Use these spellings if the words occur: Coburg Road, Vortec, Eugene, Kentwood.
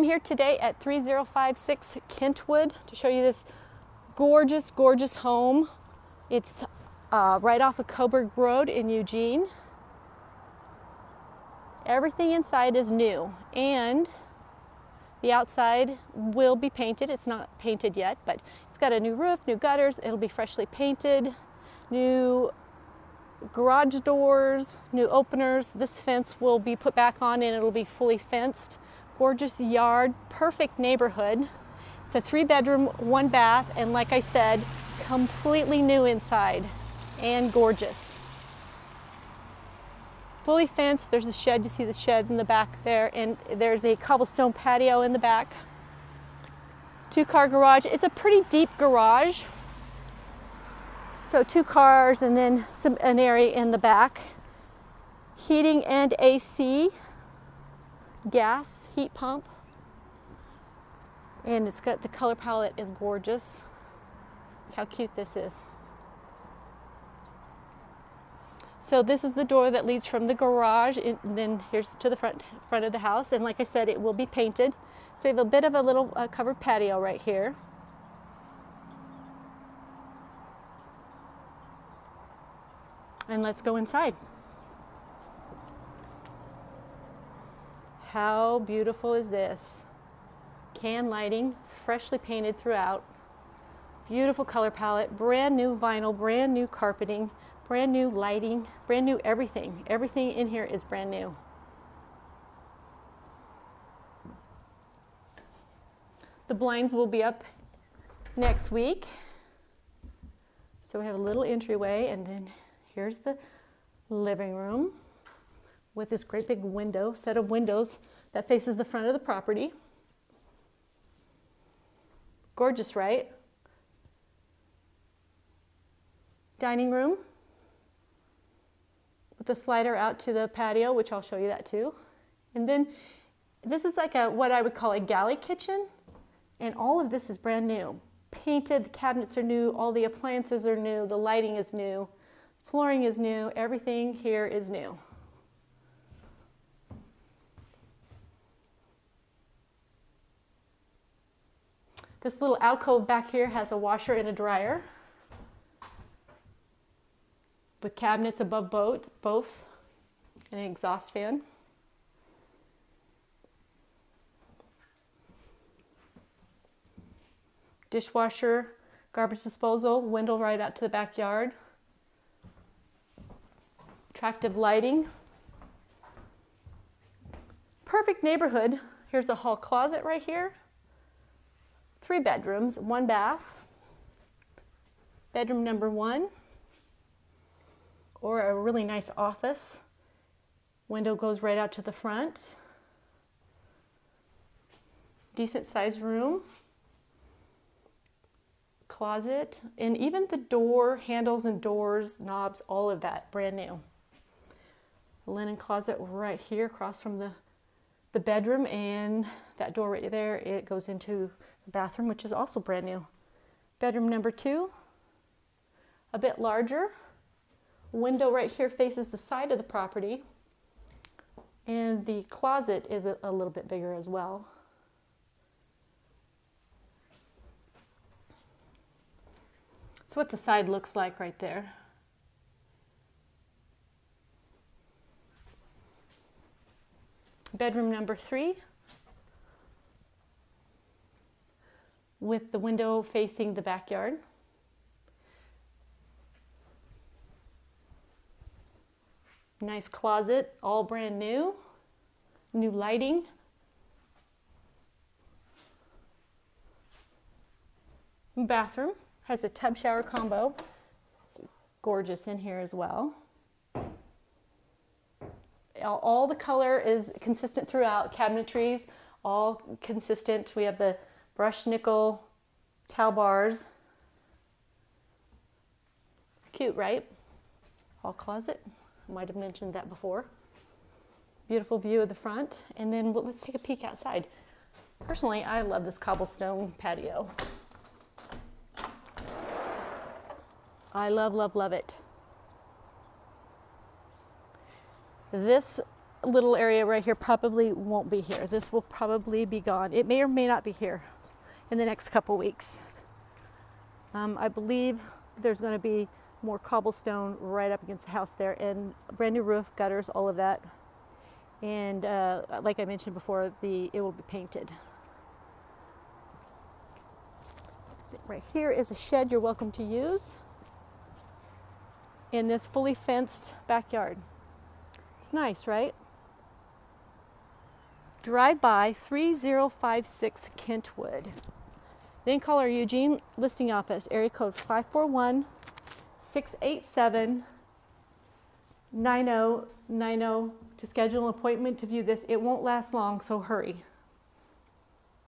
I'm here today at 3056 Kentwood to show you this gorgeous, gorgeous home. It's right off of Coburg Road in Eugene. Everything inside is new, and the outside will be painted. It's not painted yet, but it's got a new roof, new gutters. It'll be freshly painted, new garage doors, new openers. This fence will be put back on and it'll be fully fenced. Gorgeous yard, perfect neighborhood. It's a 3-bedroom, 1-bath, and like I said, completely new inside and gorgeous. Fully fenced. There's the shed. You see the shed in the back there, and there's a cobblestone patio in the back. 2-car garage. It's a pretty deep garage. So 2 cars and then an area in the back. Heating and AC, gas, heat pump. And it's got, the color palette is gorgeous. Look how cute this is. So this is the door that leads from the garage, and then here's to the front of the house. And like I said, it will be painted. So we have a bit of a little covered patio right here. And let's go inside. How beautiful is this? Can lighting, freshly painted throughout. Beautiful color palette, brand new vinyl, brand new carpeting, brand new lighting, brand new everything. Everything in here is brand new. The blinds will be up next week. So we have a little entryway, and then here's the living room with this great big window, set of windows that faces the front of the property. Gorgeous, right? Dining room with the slider out to the patio, which I'll show you that too. And then this is like what I would call a galley kitchen, and all of this is brand new. Painted, the cabinets are new, all the appliances are new, the lighting is new. Flooring is new, everything here is new. This little alcove back here has a washer and a dryer with cabinets above both and an exhaust fan. Dishwasher, garbage disposal, window right out to the backyard. Attractive lighting. Perfect neighborhood. Here's a hall closet right here. 3 bedrooms, 1 bath. Bedroom number 1, or a really nice office. Window goes right out to the front. Decent sized room. Closet, and even the door handles and doors, knobs, all of that brand new. Linen closet right here across from the bedroom, and that door right there, it goes into the bathroom, which is also brand new. Bedroom number 2, a bit larger. Window right here faces the side of the property, and the closet is a little bit bigger as well. That's what the side looks like right there. Bedroom number 3, with the window facing the backyard. Nice closet, all brand new, new lighting. Bathroom has a tub shower combo. It's gorgeous in here as well. All the color is consistent throughout. Cabinetries, all consistent. We have the brushed nickel towel bars. Cute, right? Hall closet. I might have mentioned that before. Beautiful view of the front. And then let's take a peek outside. Personally, I love this cobblestone patio. I love, love, love it. This little area right here probably won't be here. This will probably be gone. It may or may not be here in the next couple weeks. I believe there's going to be more cobblestone right up against the house there, and brand new roof, gutters, all of that. And like I mentioned before, it will be painted. Right here is a shed you're welcome to use in this fully fenced backyard. It's nice, right? Drive by 3056 Kentwood. Then call our Eugene listing office, area code 541-687-9090 to schedule an appointment to view this. It won't last long, so hurry.